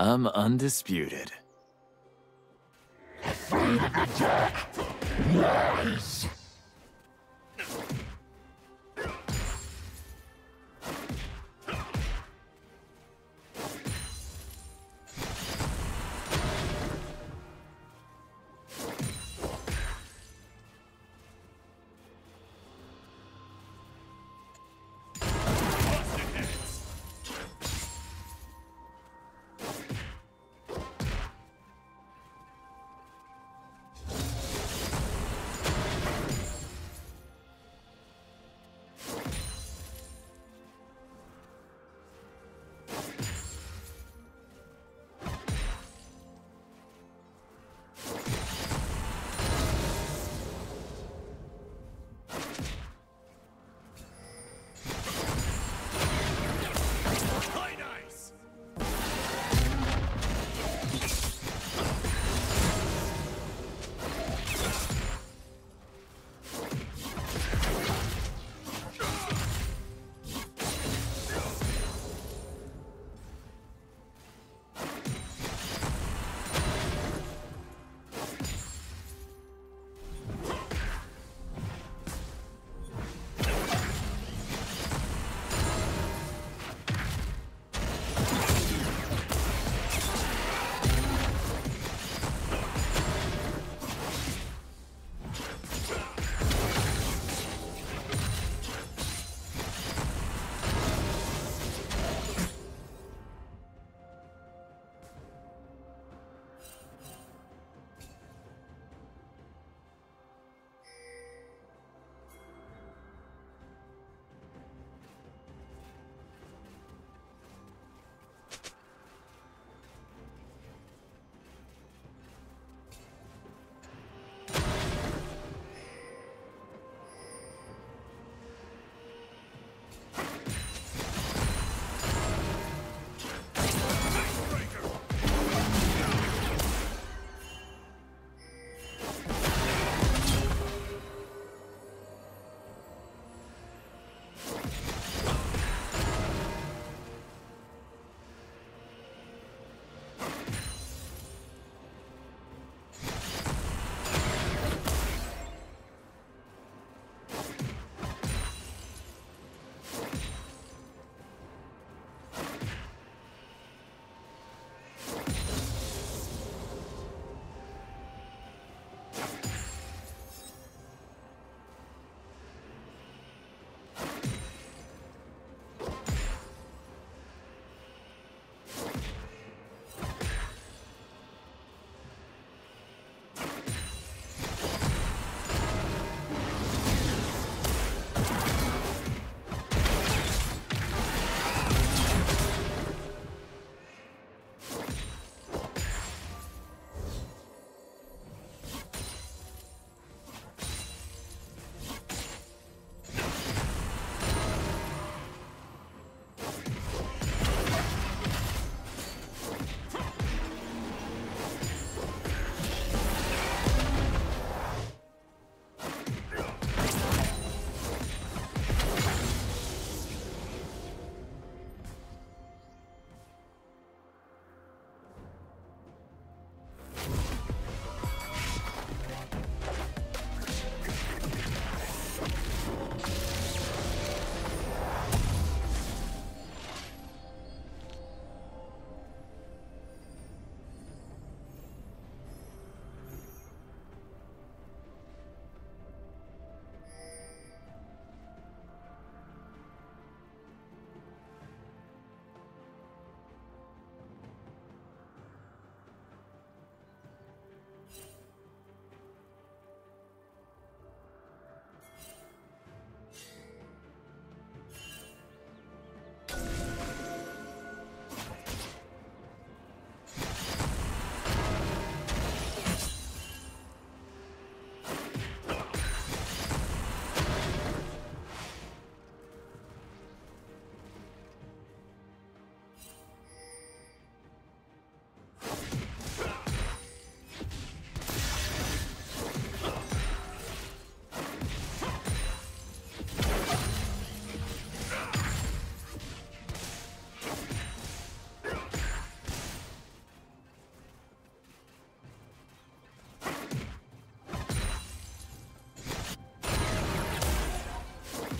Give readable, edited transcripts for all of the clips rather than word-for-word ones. I'm undisputed. Failing attack! Nice!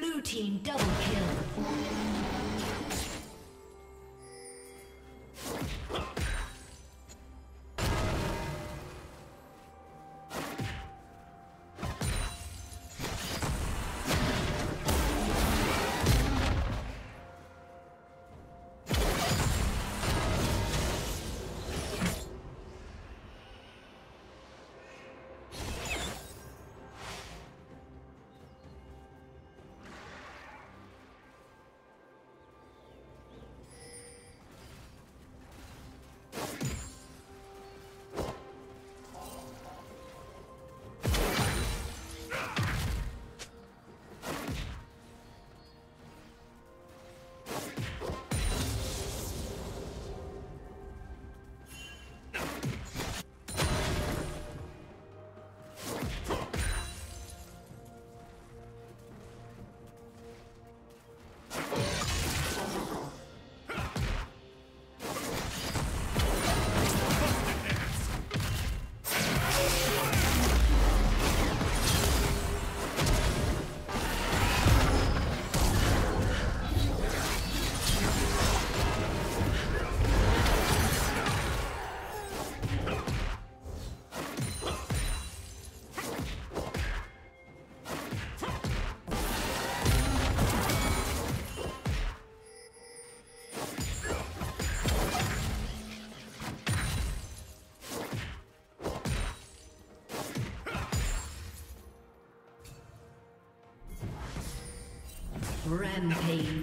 Blue team double kill. Rampage.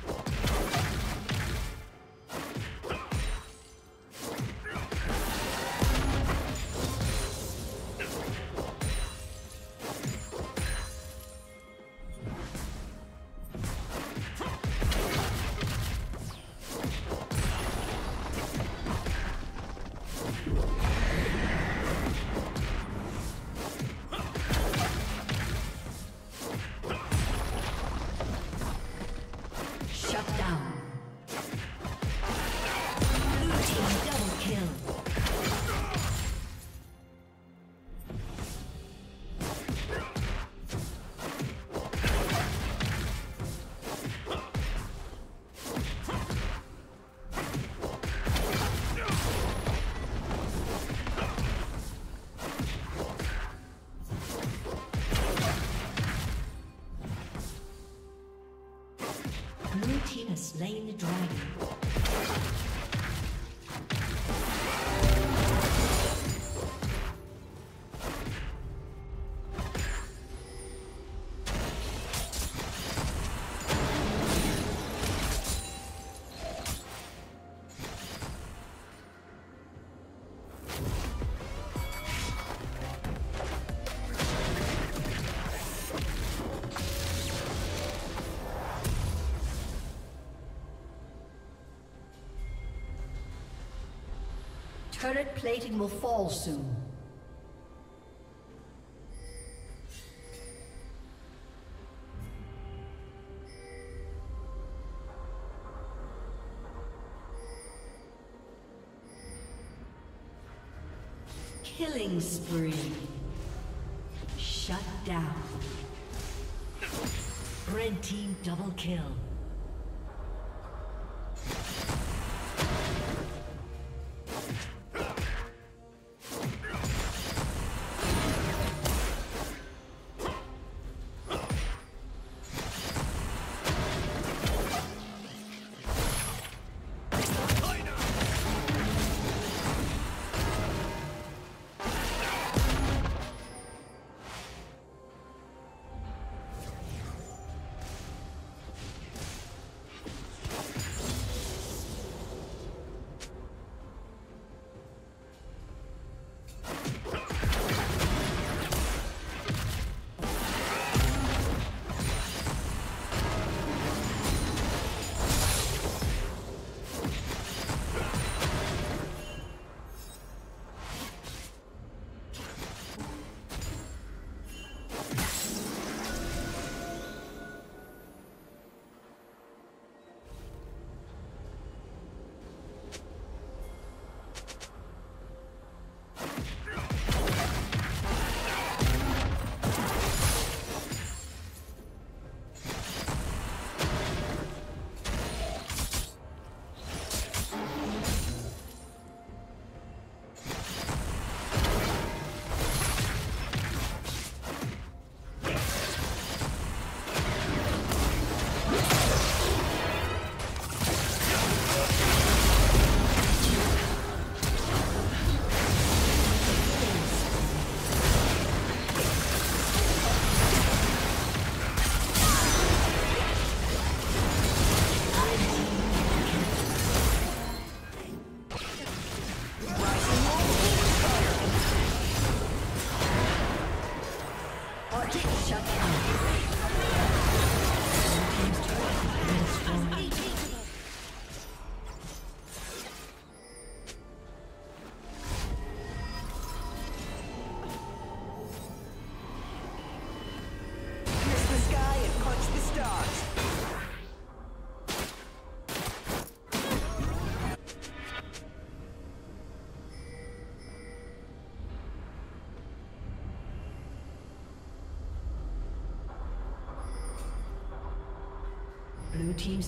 Slain the dragon. Turret plating will fall soon. Killing spree. Shut down. Red team double kill. Blue team's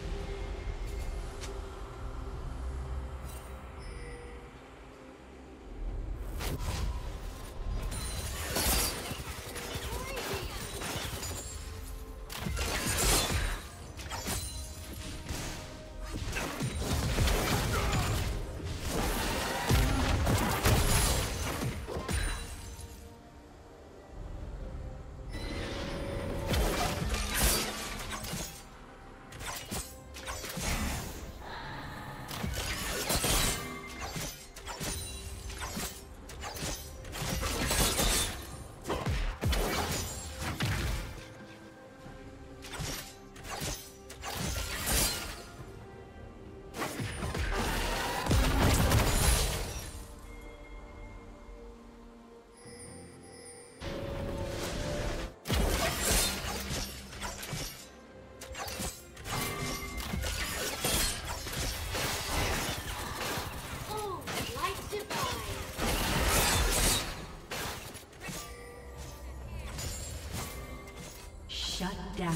down.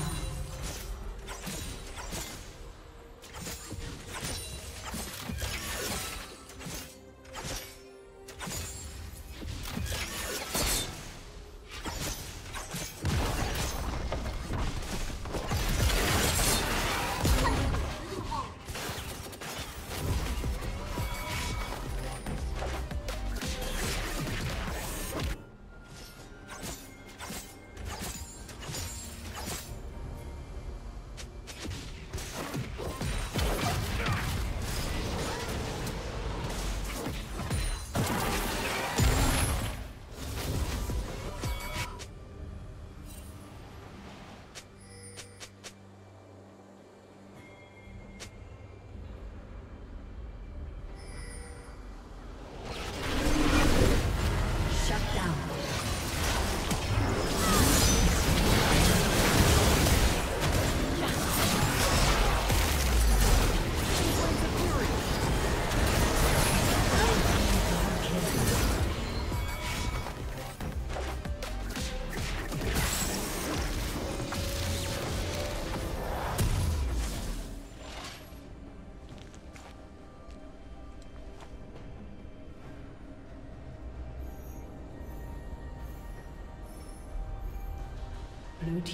Blue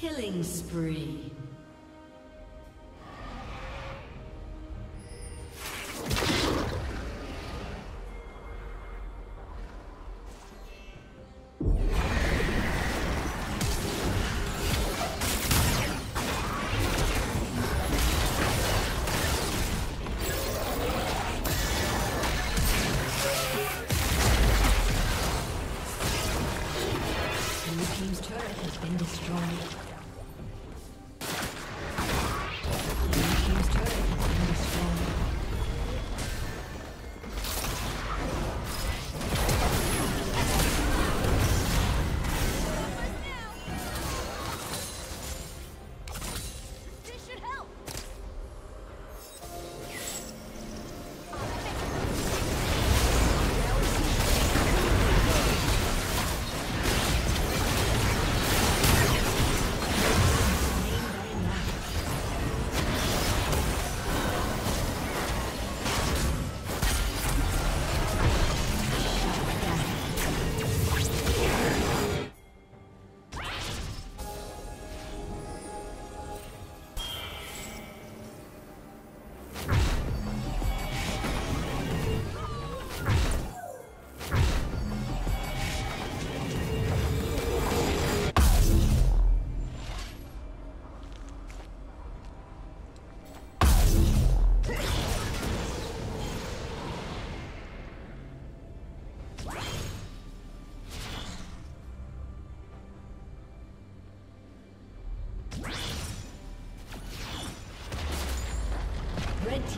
Killing spree.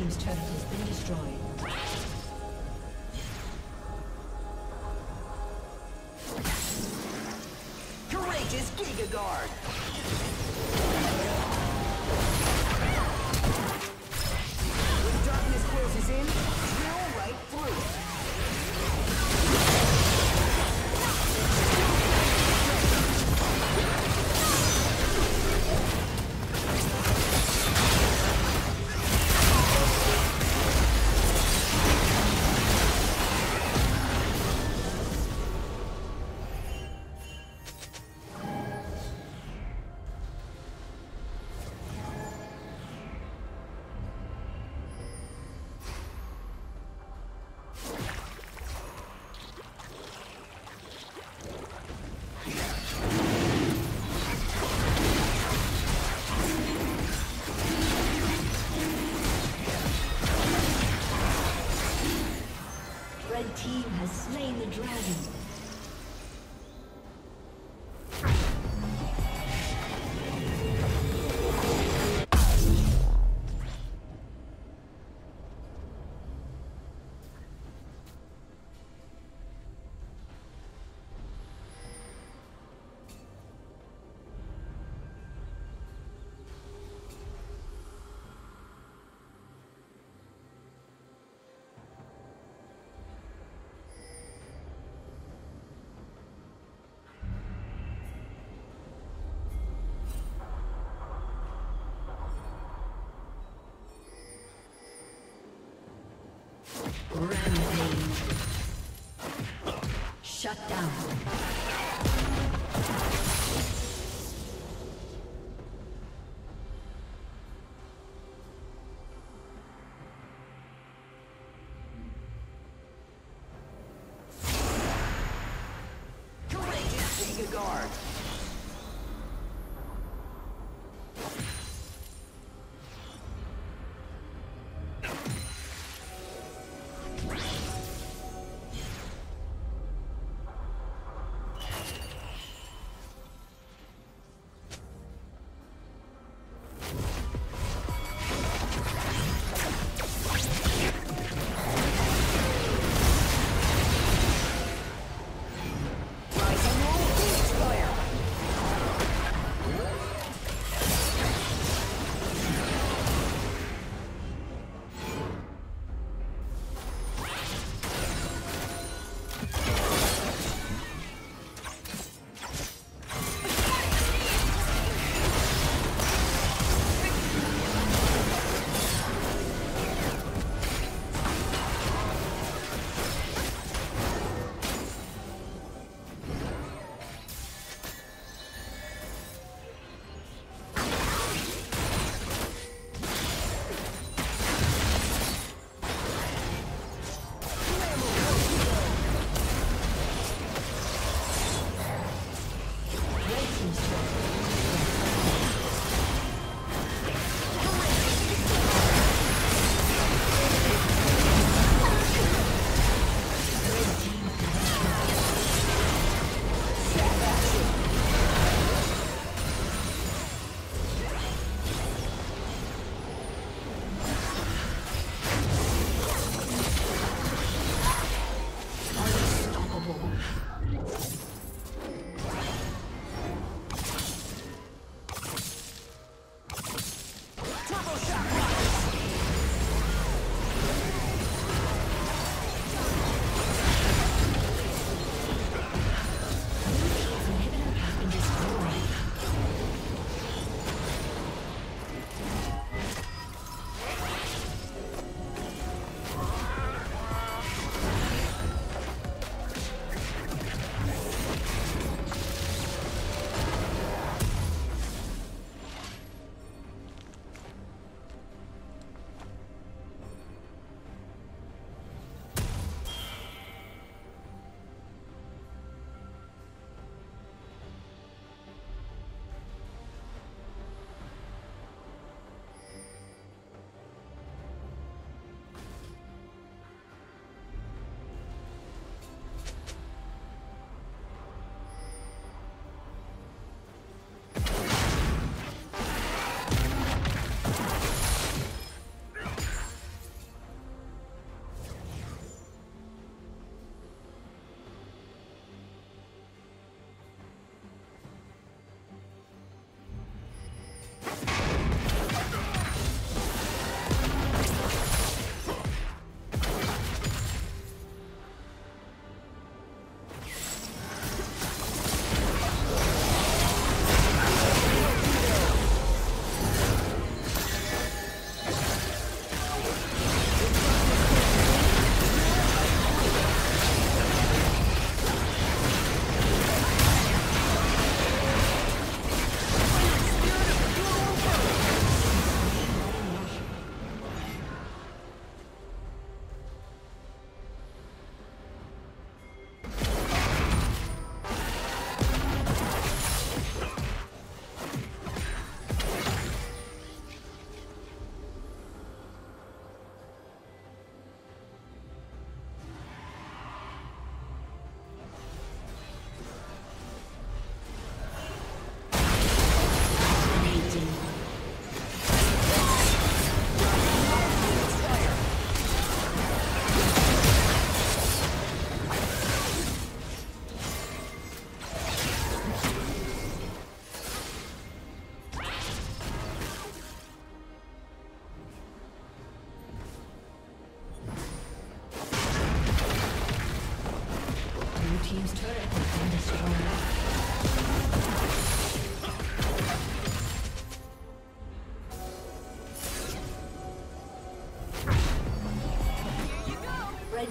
team's turret has been destroyed. The team has slain the dragon. Rampage. Shut down. Courageous, take a guard. team's turret has been destroyed. Red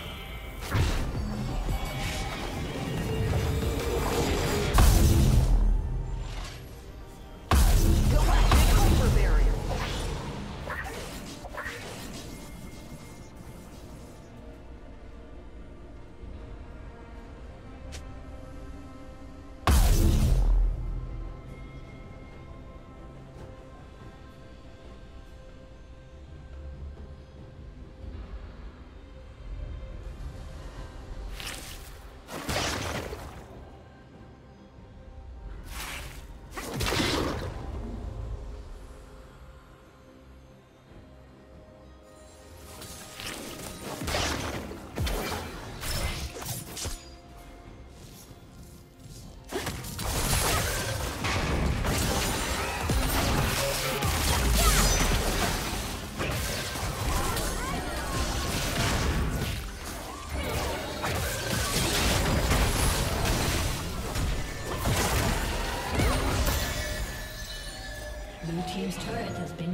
Team's turret has been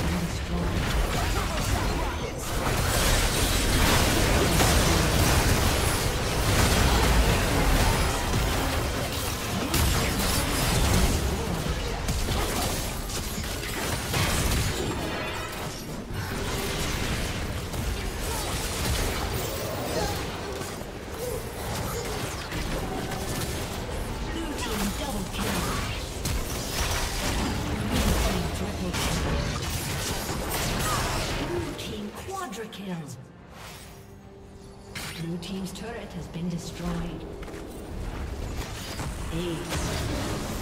been destroyed. Kills. Blue team's turret has been destroyed. Ace.